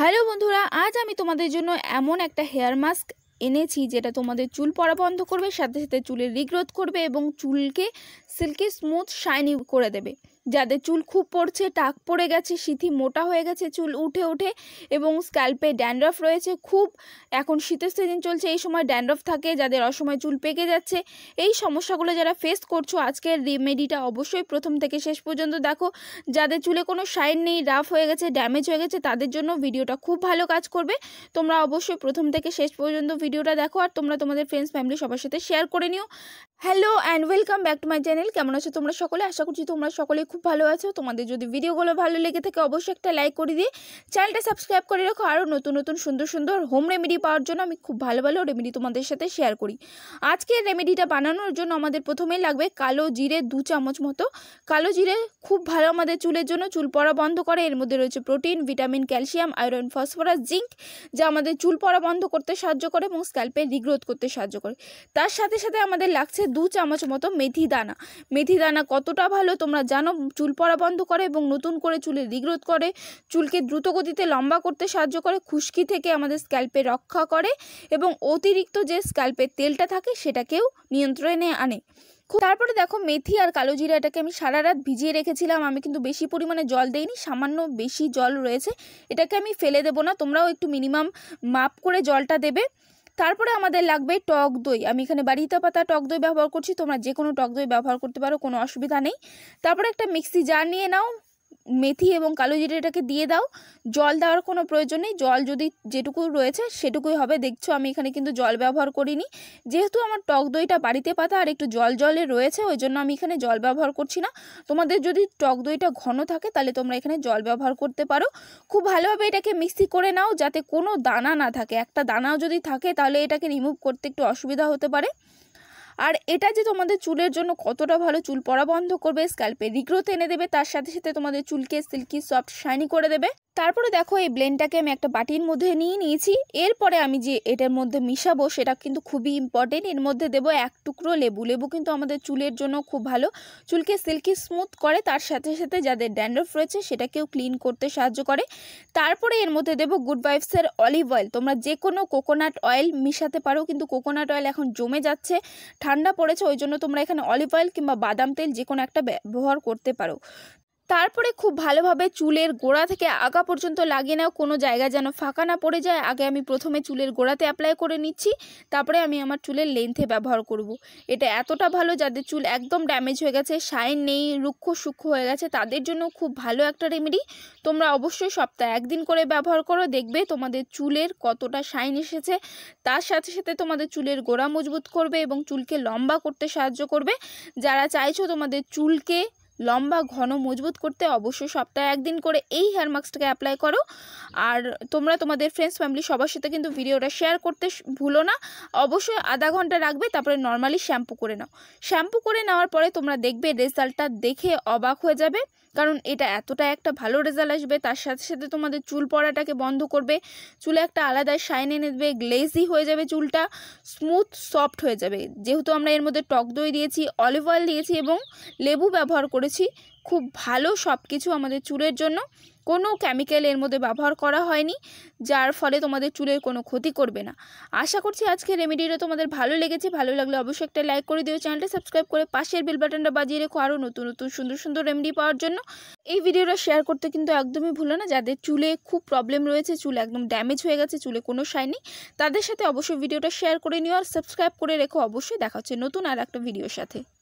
Hello बंधुरा आज आमी तोमादेर जोन्नो एमन एकटा हेयर मास्क এনেছি যেটা তোমাদের চুল পড়া বন্ধ করবে সাথে সাথে চুলের রিগ্রোথ করবে এবং চুলকে সিল্কি স্মুথ শাইনি করে দেবে। যাদের চুল খুব পড়ছে, টাক পড়ে গেছে, সিঁথি মোটা হয়ে গেছে, চুল উঠে ওঠে এবং স্ক্যাল্পে ড্যান্ড্রফ রয়েছে খুব, এখন শীতের সিজন চলছে, এই সময় ড্যান্ড্রফ থাকে, যাদের অসময়ে চুল পেকে যাচ্ছে, এই সমস্যাগুলো যারা ফেস করছো আজকের রেমেডিটা অবশ্যই প্রথম থেকে শেষ পর্যন্ত দেখো। যাদের চুলে কোনো শাইন নেই, রাফ হয়ে গেছে, ড্যামেজ হয়ে গেছে, তাদের জন্য ভিডিওটা খুব ভালো কাজ করবে। তোমরা অবশ্যই প্রথম থেকে শেষ পর্যন্ত ভিডিওটা দেখো আর তোমরা তোমাদের ফ্রেন্ডস ফ্যামিলি সবার সাথে শেয়ার করে নিও। Hello and welcome back to my channel. কেমন আছো তোমরা সকলে? আশা করছি তোমরা সকলে খুব ভালো আছো। তোমাদের যদি ভিডিওগুলো ভালো লেগে থাকে অবশ্যই একটা লাইক করে দিয়ে চ্যানেলটা সাবস্ক্রাইব করে রাখো। আরও নতুন নতুন সুন্দর সুন্দর হোম রেমেডি পাওয়ার জন্য আমি খুব ভালো ভালো রেমেডি তোমাদের সাথে শেয়ার করি। আজকের রেমেডিটা বানানোর জন্য আমাদের প্রথমেই লাগবে কালো জিরে 2 চামচ মতো। কালো জিরে খুব ভালো আমাদের চুলের জন্য, চুল পড়া বন্ধ করে। এর মধ্যে রয়েছে protein, vitamin, calcium, iron, phosphorus, zinc, যা আমাদের চুল পড়া বন্ধ করতে সাহায্য করে এবং স্ক্যাল্পে রিগ্রোথ করতে সাহায্য করে। তার সাথে সাথে আমাদের লাগছে 2 চামচ মতো মেথি দানা। মেথি দানা কতটা ভালো তোমরা জানো, চুল পড়া বন্ধ করে এবং নতুন করে চুলের রিগ্রোথ করে, চুলকে দ্রুত গতিতে লম্বা করতে সাহায্য করে, খুশকি থেকে আমাদের স্ক্যাল্পে রক্ষা করে এবং অতিরিক্ত যে স্ক্যাল্পের তেলটা থাকে সেটাকেও নিয়ন্ত্রণে আনে। তারপরে দেখো মেথি আর কালো জিরাটাকে আমি সারা রাত ভিজিয়ে রেখেছিলাম, আমি কিন্তু বেশি পরিমাণে জল দেইনি, সামান্য বেশি জল রয়েছে, এটাকে আমি ফেলে দেবো না, তোমরাও একটু মিনিমাম মাপ করে জলটা দেবে। তারপরে আমাদের লাগবে টক দই। আমি এখানে বাড়িতে পাতা টক দই ব্যবহার করছি, তোমরা যে কোনো টক দই ব্যবহার করতে পারো, কোনো অসুবিধা নেই। তারপরে একটা মিক্সি জার নিয়ে নাও, মেথি এবং কালো জিরেটাকে দিয়ে দাও, জল দেওয়ার কোনো প্রয়োজন নেই, জল যদি যেটুকু রয়েছে সেটুকুই হবে। দেখছো আমি এখানে কিন্তু জল ব্যবহার করিনি, যেহেতু আমার টক দইটা বাড়িতে পাতা আর একটু জলে রয়েছে ওই জন্য আমি এখানে জল ব্যবহার করছি না। তোমাদের যদি টক দইটা ঘন থাকে তাহলে তোমরা এখানে জল ব্যবহার করতে পারো। খুব ভালোভাবে এটাকে মিক্সি করে নাও যাতে কোনো দানা না থাকে, একটা দানাও যদি থাকে তাহলে এটাকে রিমুভ করতে একটু অসুবিধা হতে পারে। আর এটা যে তোমাদের চুলের জন্য কতটা ভালো, চুল পড়া বন্ধ করবে, স্ক্যাল্পে রিগ্রোথ এনে দেবে, তার সাথে সাথে তোমাদের চুলকে সিল্কি সফট শাইনি করে দেবে। তারপরে দেখো এই ব্লেন্ডটাকে আমি একটা বাটির মধ্যে নিয়ে নিয়েছি। এরপরে আমি যে এটার মধ্যে মিশাবো সেটা কিন্তু খুবই ইম্পর্টেন্ট। এর মধ্যে দেবো 1 টুকরো লেবু। লেবু কিন্তু আমাদের চুলের জন্য খুব ভালো, চুলকে সিল্কি স্মুথ করে, তার সাথে সাথে যাদের ড্যান্ড্রফ রয়েছে সেটাকেও ক্লিন করতে সাহায্য করে। তারপরে এর মধ্যে দেবো গুড ভাইবসের অলিভ অয়েল। তোমরা যে কোনো কোকোনাট অয়েল মিশাতে পারো, কিন্তু কোকোনাট অয়েল এখন জমে যাচ্ছে, ঠান্ডা পড়েছে, ওই জন্য তোমরা এখানে অলিভ অয়েল কিংবা বাদাম তেল যে কোনো একটা ব্যবহার করতে পারো। তারপরে খুব ভালোভাবে চুলের গোড়া থেকে আগা পর্যন্ত লাগিয়ে নাও, কোনো জায়গা যেন ফাঁকা না পড়ে যায়। আগে আমি প্রথমে চুলের গোড়াতে অ্যাপ্লাই করে নিচ্ছি, তারপরে আমি আমার চুলের লেন্থে ব্যবহার করব। এটা এতটা ভালো যাদের চুল একদম ড্যামেজ হয়ে গেছে, শাইন নেই, রুক্ষ সূক্ষ্ম হয়ে গেছে, তাদের জন্য খুব ভালো একটা রেমেডি। তোমরা অবশ্যই সপ্তাহে 1 দিন করে ব্যবহার করো, দেখবে তোমাদের চুলের কতটা শাইন এসেছে, তার সাথে সাথে তোমাদের চুলের গোড়া মজবুত করবে এবং চুলকে লম্বা করতে সাহায্য করবে। যারা চাইছো তোমাদের চুলকে লম্বা ঘন মজবুত করতে অবশ্যই সপ্তাহে 1 দিন করে এই হেয়ার মাস্কটাকে অ্যাপ্লাই করো। আর তোমরা তোমাদের ফ্রেন্ডস ফ্যামিলি সবার সাথে কিন্তু ভিডিওটা শেয়ার করতে ভুলো না, অবশ্যই আধা ঘন্টা রাখবে, তারপরে নর্মালি শ্যাম্পু করে নাও। শ্যাম্পু করে নেওয়ার পরে তোমরা দেখবে রেজাল্টটা দেখে অবাক হয়ে যাবে, কারণ এটা এতটা একটা ভালো রেজাল্ট আসবে, তার সাথে সাথে তোমাদের চুল পড়াটাকে বন্ধ করবে, চুলে একটা আলাদা শাইন এনে দেবে, গ্লেজি হয়ে যাবে, চুলটা স্মুথ সফট হয়ে যাবে। যেহেতু আমরা এর মধ্যে টক দই দিয়েছি, অলিভ অয়েল দিয়েছি এবং লেবু ব্যবহার করেছি, খুব ভালো সব কিছু আমাদের চুলের জন্য, কোনো কেমিক্যাল এর মধ্যে ব্যবহার করা হয়নি, যার ফলে তোমাদের চুলের কোনো ক্ষতি করবে না। আশা করছি আজকে রেমেডিটা তোমাদের ভালো লেগেছে, ভালো লাগলে অবশ্যই একটা লাইক করে দিও, চ্যানেলটা সাবস্ক্রাইব করে পাশের বেল বাটনটা বাজিয়ে রেখো আরও নতুন নতুন সুন্দর সুন্দর রেমেডি পাওয়ার জন্য। এই ভিডিওটা শেয়ার করতে কিন্তু একদমই ভুলো না। যাদের চুলে খুব প্রবলেম রয়েছে, চুল একদম ড্যামেজ হয়ে গেছে, চুলে কোনো শাইন নেই, তাদের সাথে অবশ্যই ভিডিওটা শেয়ার করে নিও আর সাবস্ক্রাইব করে রেখো। অবশ্যই দেখা হচ্ছে নতুন আর একটা ভিডিওর সাথে।